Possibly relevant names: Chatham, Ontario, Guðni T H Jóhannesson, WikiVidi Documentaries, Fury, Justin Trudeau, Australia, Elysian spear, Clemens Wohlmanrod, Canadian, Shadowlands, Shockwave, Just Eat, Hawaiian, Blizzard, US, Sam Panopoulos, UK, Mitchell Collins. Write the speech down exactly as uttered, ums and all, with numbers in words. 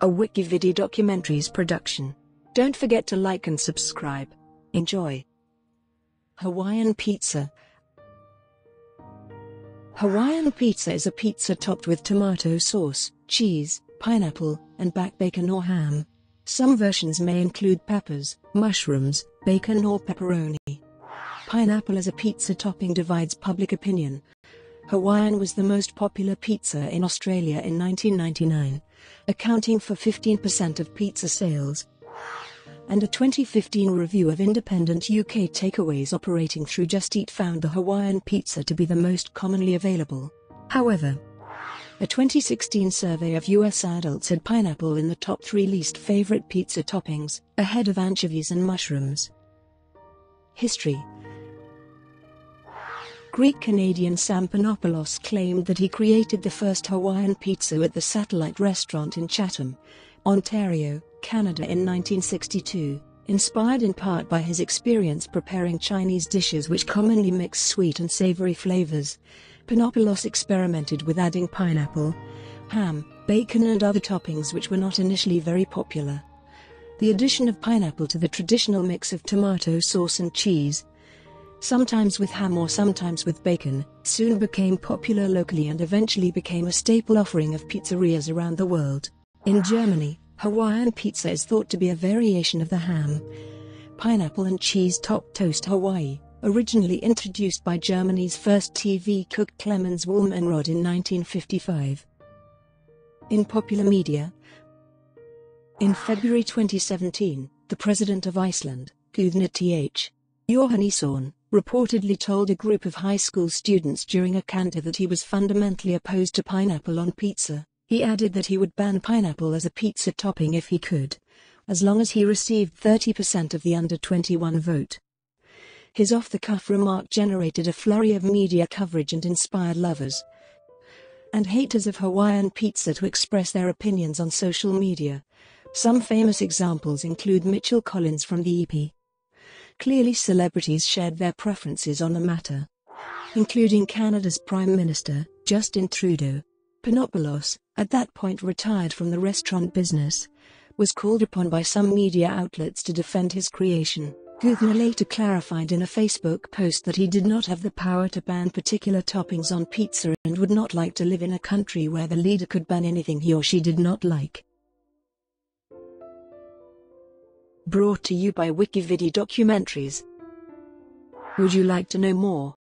a WikiVidi Documentaries production. Don't forget to like and subscribe. Enjoy. Hawaiian pizza. Hawaiian pizza is a pizza topped with tomato sauce, cheese, pineapple, and baked bacon or ham. Some versions may include peppers, mushrooms, bacon or pepperoni. Pineapple as a pizza topping divides public opinion. Hawaiian was the most popular pizza in Australia in nineteen ninety-nine, accounting for fifteen percent of pizza sales. And a twenty fifteen review of independent U K takeaways operating through Just Eat found the Hawaiian pizza to be the most commonly available. However, a twenty sixteen survey of U S adults had pineapple in the top three least favourite pizza toppings, ahead of anchovies and mushrooms. History. Greek Canadian Sam Panopoulos claimed that he created the first Hawaiian pizza at the Satellite restaurant in Chatham, Ontario, Canada in nineteen sixty-two, inspired in part by his experience preparing Chinese dishes which commonly mix sweet and savory flavors. Panopoulos experimented with adding pineapple, ham, bacon and other toppings which were not initially very popular. The addition of pineapple to the traditional mix of tomato sauce and cheese, sometimes with ham or sometimes with bacon, soon became popular locally and eventually became a staple offering of pizzerias around the world. In Germany, Hawaiian pizza is thought to be a variation of the ham, pineapple and cheese-topped toast Hawaii, originally introduced by Germany's first T V cook Clemens Wohlmanrod in nineteen fifty-five. In popular media, in February twenty seventeen, the president of Iceland, Guðni T H Jóhannesson, reportedly told a group of high school students during a canter that he was fundamentally opposed to pineapple on pizza. He added that he would ban pineapple as a pizza topping if he could, as long as he received thirty percent of the under twenty-one vote. His off-the-cuff remark generated a flurry of media coverage and inspired lovers and haters of Hawaiian pizza to express their opinions on social media. Some famous examples include Mitchell Collins from the E P. Clearly, celebrities shared their preferences on the matter, including Canada's Prime Minister, Justin Trudeau. Panopoulos, at that point retired from the restaurant business, was called upon by some media outlets to defend his creation. Guðni later clarified in a Facebook post that he did not have the power to ban particular toppings on pizza and would not like to live in a country where the leader could ban anything he or she did not like. Brought to you by WikiVidi Documentaries. Would you like to know more?